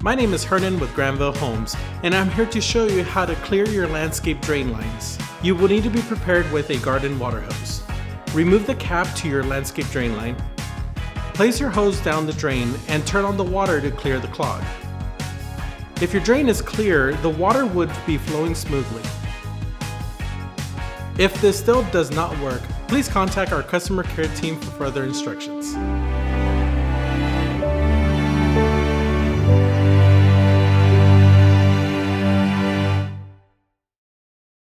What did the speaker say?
My name is Hernan with Granville Homes, and I'm here to show you how to clear your landscape drain lines. You will need to be prepared with a garden water hose. Remove the cap to your landscape drain line. Place your hose down the drain and turn on the water to clear the clog. If your drain is clear, the water would be flowing smoothly. If this still does not work, please contact our customer care team for further instructions.